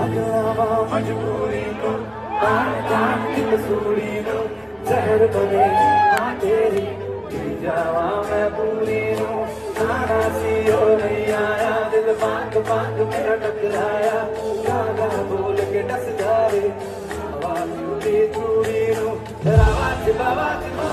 मजबूरी को आन जान की मसूरी को जहर बने तेरी पी जावा मैं पूरी हूँ सारा सी हो नहीं आया दिल बांक बांक मेरा टकराया गाना बोल के डस जा रे आवाज मेरी चूरी हूँ रावाज बाबा।